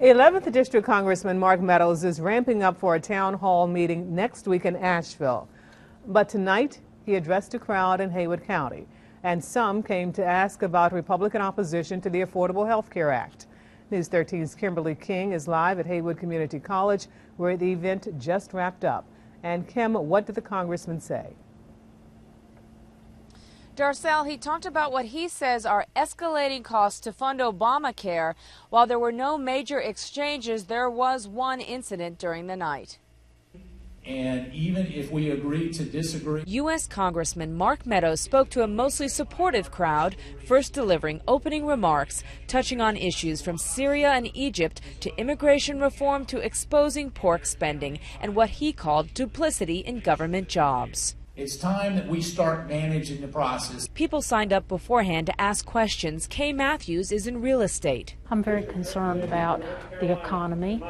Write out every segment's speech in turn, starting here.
11th District Congressman Mark Meadows is ramping up for a town hall meeting next week in Asheville. But tonight, he addressed a crowd in Haywood County, and some came to ask about Republican opposition to the Affordable Healthcare Act. News 13's Kimberly King is live at Haywood Community College, where the event just wrapped up. And Kim, what did the congressman say? Darcel, he talked about what he says are escalating costs to fund Obamacare. While there were no major exchanges, there was one incident during the night. And even if we agree to disagree... U.S. Congressman Mark Meadows spoke to a mostly supportive crowd, first delivering opening remarks, touching on issues from Syria and Egypt to immigration reform to exposing pork spending and what he called duplicity in government jobs. It's time that we start managing the process. People signed up beforehand to ask questions. Kay Matthews is in real estate. I'm very concerned about the economy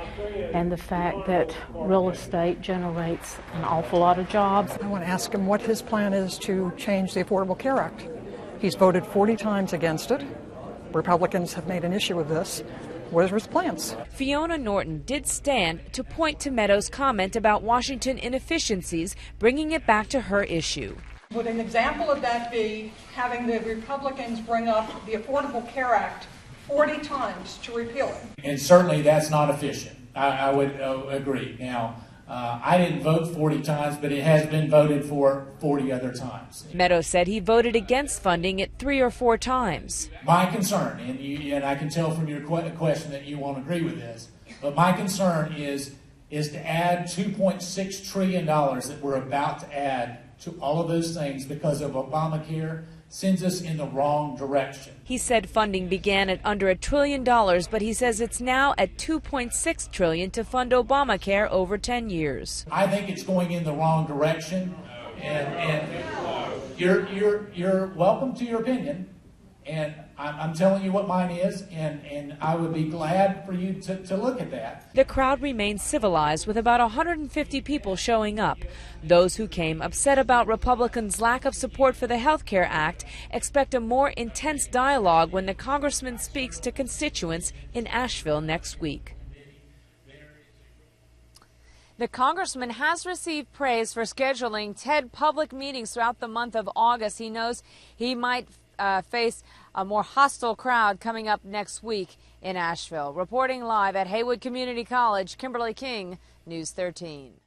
and the fact that real estate generates an awful lot of jobs. I want to ask him what his plan is to change the Affordable Care Act. He's voted 40 times against it. Republicans have made an issue of this. Where's his plans? Fiona Norton did stand to point to Meadows' comment about Washington inefficiencies, bringing it back to her issue. Would an example of that be having the Republicans bring up the Affordable Care Act 40 times to repeal it? And certainly that's not efficient. I would agree. Now, I didn't vote 40 times, but it has been voted for 40 other times. Meadows said he voted against funding it 3 or 4 times. My concern, and I can tell from your question that you won't agree with this, but my concern is to add $2.6 trillion that we're about to add to all of those things because of Obamacare sends us in the wrong direction. He said funding began at under $1 trillion, but he says it's now at $2.6 trillion to fund Obamacare over 10 years. I think it's going in the wrong direction, and you're welcome to your opinion, and I'm telling you what mine is, and I would be glad for you to look at that. The crowd remained civilized with about 150 people showing up. Those who came upset about Republicans' lack of support for the Healthcare Act expect a more intense dialogue when the congressman speaks to constituents in Asheville next week. The congressman has received praise for scheduling 10 public meetings throughout the month of August. He knows he might face a more hostile crowd coming up next week in Asheville. Reporting live at Haywood Community College, Kimberly King, News 13.